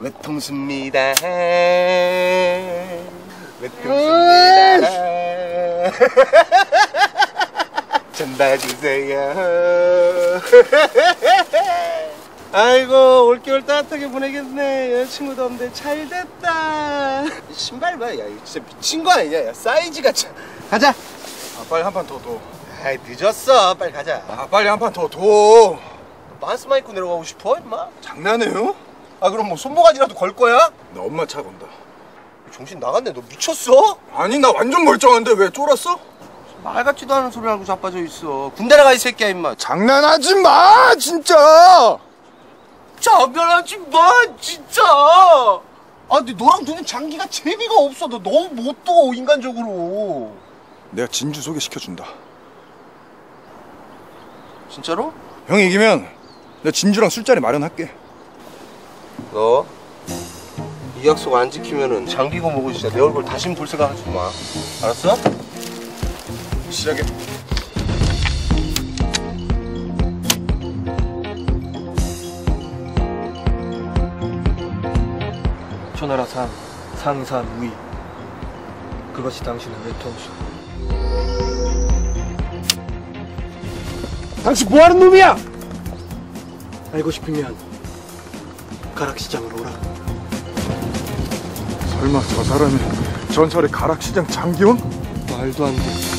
외통수입니다. 외통수입니다. 전달 주세요. 아이고, 올겨울 따뜻하게 보내겠네. 여자친구도 없는데 잘 됐다. 신발 봐, 야, 이거 진짜 미친 거 아니냐? 야, 사이즈가 참. 가자. 아, 빨리 한 판 더 둬. 아이, 늦었어. 빨리 가자. 아, 빨리 한 판 더 둬. 반스만 입고 내려가고 싶어, 임마? 장난해요? 아, 그럼 뭐 손모가지라도 걸 거야? 나 엄마 차 건다. 정신 나갔네. 너 미쳤어? 아니, 나 완전 멀쩡한데 왜 쫄았어? 말 같지도 않은 소리 하고 자빠져 있어. 군대 나가 이 새끼야, 임마. 장난하지 마, 진짜. 장난하지 마, 진짜. 아, 근데 너랑 두는 장기가 재미가 없어. 너 너무 못 둬, 인간적으로. 내가 진주 소개시켜준다. 진짜로? 형이 이기면 내가 진주랑 술자리 마련할게. 너 이 약속 안 지키면은 장기고 뭐고 진짜 내 얼굴 다신 볼 생각 하지 마. 알았어? 시작해. 초나라 산, 상산위. 그것이 당신의 외통수. 당신 뭐하는 놈이야! 알고 싶으면 가락시장으로 오라. 설마 저 사람이 전설의 가락시장 장기왕? 말도 안 돼.